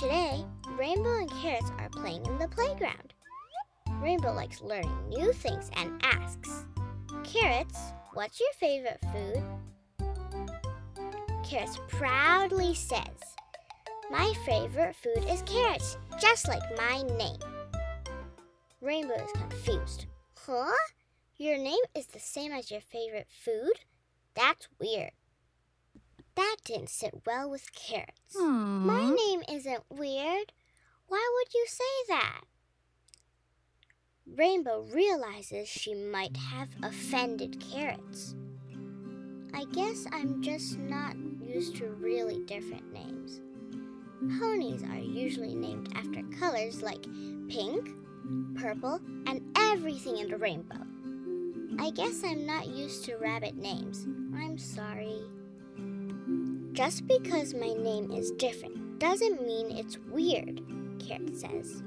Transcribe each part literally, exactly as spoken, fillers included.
Today, Rainbow and Carrots are playing in the playground. Rainbow likes learning new things and asks, Carrots, what's your favorite food? Carrots proudly says, my favorite food is carrots, just like my name. Rainbow is confused. Huh? Your name is the same as your favorite food? That's weird. That didn't sit well with Carrots. Aww. My name isn't weird. Why would you say that? Rainbow realizes she might have offended Carrots. I guess I'm just not used to really different names. Ponies are usually named after colors like pink, purple, and everything in the rainbow. I guess I'm not used to rabbit names. I'm sorry. Just because my name is different doesn't mean it's weird, Carrot says.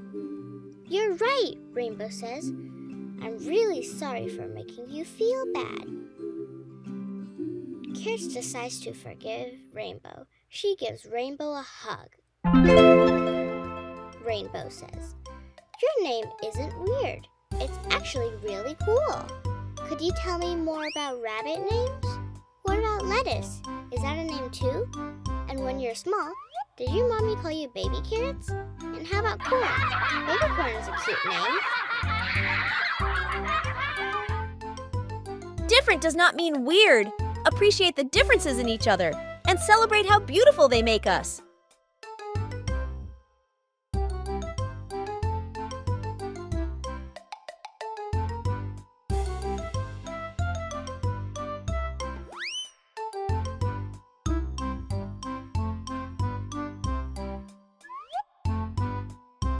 You're right, Rainbow says. I'm really sorry for making you feel bad. Carrot decides to forgive Rainbow. She gives Rainbow a hug. Rainbow says, your name isn't weird. It's actually really cool. Could you tell me more about rabbit names? What about lettuce? Is that a name too? And when you're small, did your mommy call you baby carrots? And how about corn? Baby corn is a cute name. Different does not mean weird. Appreciate the differences in each other and celebrate how beautiful they make us.